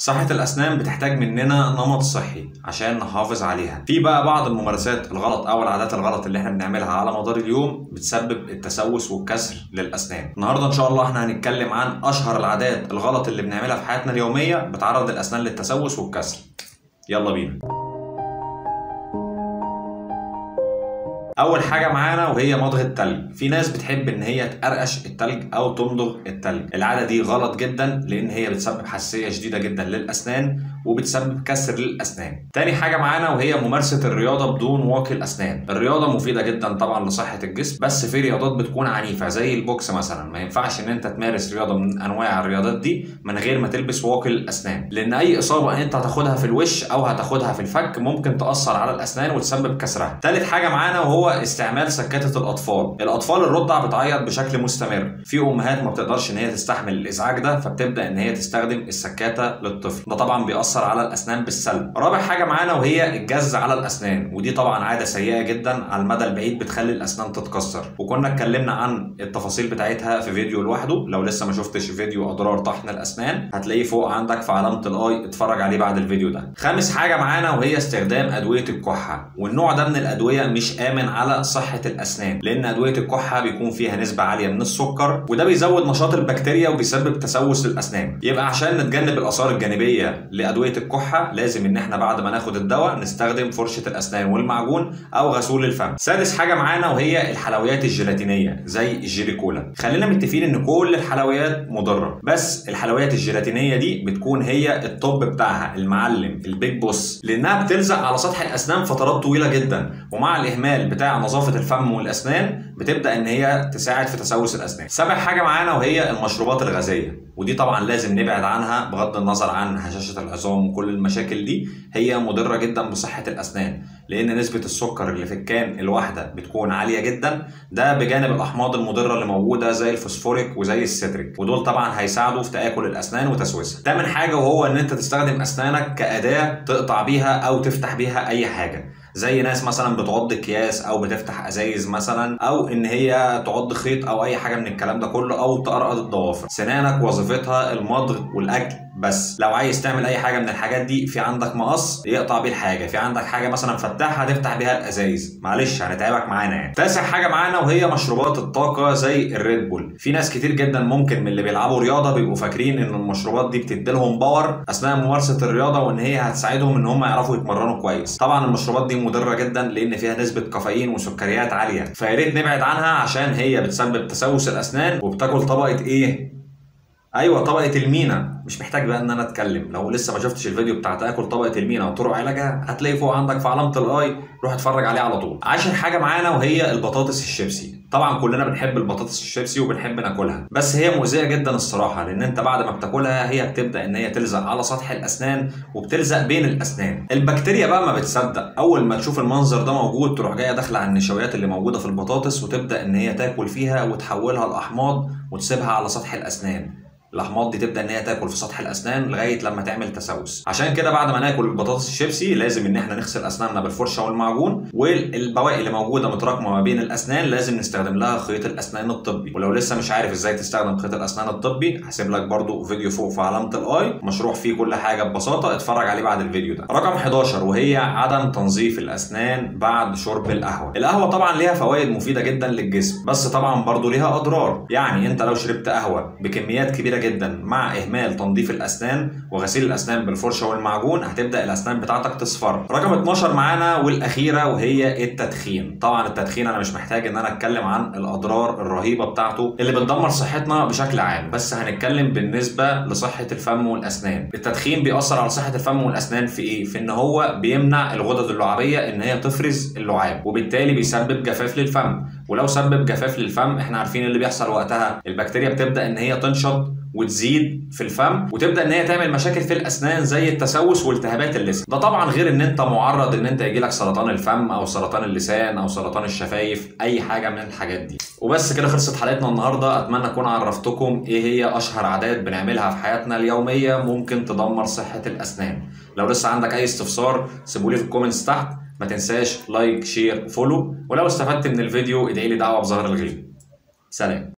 صحة الأسنان بتحتاج مننا نمط صحي عشان نحافظ عليها. في بقى بعض الممارسات الغلط أو العادات الغلط اللي احنا بنعملها على مدار اليوم بتسبب التسوس والكسر للأسنان. النهاردة إن شاء الله احنا هنتكلم عن أشهر العادات الغلط اللي بنعملها في حياتنا اليومية بتعرض الأسنان للتسوس والكسر. يلا بينا. أول حاجة معانا وهي مضغ التلج. في ناس بتحب إن هي تقرقش التلج أو تمضغ التلج. العادة دي غلط جدا لأن هي بتسبب حساسية شديدة جدا للأسنان وبتسبب كسر للأسنان. تاني حاجة معانا وهي ممارسة الرياضة بدون واقي الأسنان. الرياضة مفيدة جدا طبعا لصحة الجسم، بس في رياضات بتكون عنيفة زي البوكس مثلا، ما ينفعش إن أنت تمارس رياضة من أنواع الرياضات دي من غير ما تلبس واقي الأسنان، لأن أي إصابة أنت هتاخدها في الوش أو هتاخدها في الفك ممكن تأثر على الأسنان وتسبب كسرها. تالت حاجة معانا وهو استعمال سكاتة الأطفال. الأطفال الرضع بتعيط بشكل مستمر، في أمهات ما بتقدرش إن هي تستحمل الإزعاج ده فبتبدأ إن هي تستخدم السكاتة للطفل، ده طبعًا بيأثر على الأسنان بالسلب. رابع حاجة معانا وهي الجز على الأسنان، ودي طبعًا عادة سيئة جدا على المدى البعيد بتخلي الأسنان تتكسر، وكنا اتكلمنا عن التفاصيل بتاعتها في فيديو لوحده، لو لسه ما شفتش فيديو أضرار طحن الأسنان هتلاقيه فوق عندك في علامة الآي، اتفرج عليه بعد الفيديو ده. خامس حاجة معانا وهي استخدام أدوية الكحة، والنوع ده من الأدوية مش آمن على صحة الأسنان، لأن أدوية الكحة بيكون فيها نسبة عالية من السكر وده بيزود نشاط البكتيريا وبيسبب تسوس للأسنان. يبقى عشان نتجنب الآثار الجانبية لأدوية الكحة لازم إن احنا بعد ما ناخد الدواء نستخدم فرشة الأسنان والمعجون أو غسول الفم. سادس حاجة معانا وهي الحلويات الجيلاتينية زي الجيلي كولا. خلينا متفقين إن كل الحلويات مضرة، بس الحلويات الجيلاتينية دي بتكون هي الطب بتاعها المعلم البيج بوس، لأنها بتلزق على سطح الأسنان فترات طويلة جدا، ومع الإهمال بتاع نظافة الفم والأسنان بتبدأ إن هي تساعد في تسوس الأسنان. سابع حاجة معانا وهي المشروبات الغازية، ودي طبعا لازم نبعد عنها بغض النظر عن هشاشة العظام وكل المشاكل دي، هي مضرة جدا بصحة الأسنان لأن نسبة السكر اللي في الكان الواحدة بتكون عالية جدا، ده بجانب الأحماض المضرة اللي موجودة زي الفوسفوريك وزي الستريك، ودول طبعا هيساعدوا في تآكل الأسنان وتسويسها. تامن حاجة وهو إن أنت تستخدم أسنانك كأداة تقطع بيها أو تفتح بيها أي حاجة، زي ناس مثلا بتعض اكياس او بتفتح ازايز مثلا، او ان هي تعض خيط او اي حاجه من الكلام ده كله، او تقرقض الضوافر. سنانك وظيفتها المضغ والاكل بس، لو عايز تعمل اي حاجه من الحاجات دي، في عندك مقص يقطع بيه الحاجه، في عندك حاجه مثلا فتاحه تفتح بيها الازايز، معلش هنتعبك معانا يعني. تاسع حاجه معانا وهي مشروبات الطاقه زي الريد بول. في ناس كتير جدا ممكن من اللي بيلعبوا رياضه بيبقوا فاكرين ان المشروبات دي بتديلهم باور اثناء ممارسه الرياضه وان هي هتساعدهم ان هم يعرفوا يتمرنوا كويس. طبعا المشروبات دي مضره جدا لان فيها نسبه كافيين وسكريات عاليه، فيا ريت نبعد عنها عشان هي بتسبب تسوس الاسنان وبتاكل طبقه ايه؟ ايوه طبقه المينا. مش محتاج بقى ان انا اتكلم، لو لسه ما شفتش الفيديو بتاع تاكل طبقه المينا وطرق علاجها هتلاقيه فوق عندك في علامه الاي، روح اتفرج عليه على طول. عاشر حاجه معانا وهي البطاطس الشيبسي. طبعا كلنا بنحب البطاطس الشيبسي وبنحب ناكلها، بس هي مؤذيه جدا الصراحه، لان انت بعد ما بتاكلها هي بتبدا ان هي تلزق على سطح الاسنان وبتلزق بين الاسنان. البكتيريا بقى ما بتصدق، اول ما تشوف المنظر ده موجود تروح جايه داخله على النشويات اللي موجوده في البطاطس وتبدا ان هي تاكل فيها وتحولها لاحماض وتسيبها على سطح الاسنان. الاحماض دي تبدا ان هي تاكل في سطح الاسنان لغايه لما تعمل تسوس. عشان كده بعد ما ناكل البطاطس الشيبسي لازم ان احنا نغسل اسناننا بالفرشه والمعجون، والبواقي اللي موجوده متراكمه ما بين الاسنان لازم نستخدم لها خيط الاسنان الطبي. ولو لسه مش عارف ازاي تستخدم خيط الاسنان الطبي هسيب لك برده فيديو فوق في علامه الاي مشروح فيه كل حاجه ببساطه، اتفرج عليه بعد الفيديو ده. رقم 11 وهي عدم تنظيف الاسنان بعد شرب القهوه. القهوه طبعا ليها فوائد مفيده جدا للجسم، بس طبعا برده ليها اضرار، يعني انت لو شربت قهوه بكميات كبيره جدا مع اهمال تنظيف الاسنان وغسيل الاسنان بالفرشه والمعجون هتبدا الاسنان بتاعتك تصفر. رقم 12 معانا والاخيره وهي التدخين. طبعا التدخين انا مش محتاج ان انا اتكلم عن الاضرار الرهيبه بتاعته اللي بتدمر صحتنا بشكل عام، بس هنتكلم بالنسبه لصحه الفم والاسنان. التدخين بيأثر على صحه الفم والاسنان في ايه؟ في ان هو بيمنع الغدد اللعابيه ان هي تفرز اللعاب، وبالتالي بيسبب جفاف للفم، ولو سبب جفاف للفم احنا عارفين اللي بيحصل وقتها، البكتيريا بتبدا ان هي تنشط وتزيد في الفم وتبدا ان هي تعمل مشاكل في الاسنان زي التسوس والتهابات اللسان. ده طبعا غير ان انت معرض ان انت يجيلك سرطان الفم او سرطان اللسان او سرطان الشفايف، اي حاجه من الحاجات دي. وبس كده خلصت حلقتنا النهارده، اتمنى اكون عرفتكم ايه هي اشهر عادات بنعملها في حياتنا اليوميه ممكن تدمر صحه الاسنان. لو لسه عندك اي استفسار سيبولي في الكومنتس تحت، ما تنساش لايك شير فولو، ولو استفدت من الفيديو ادعي لي دعوه بظهر الغيب. سلام.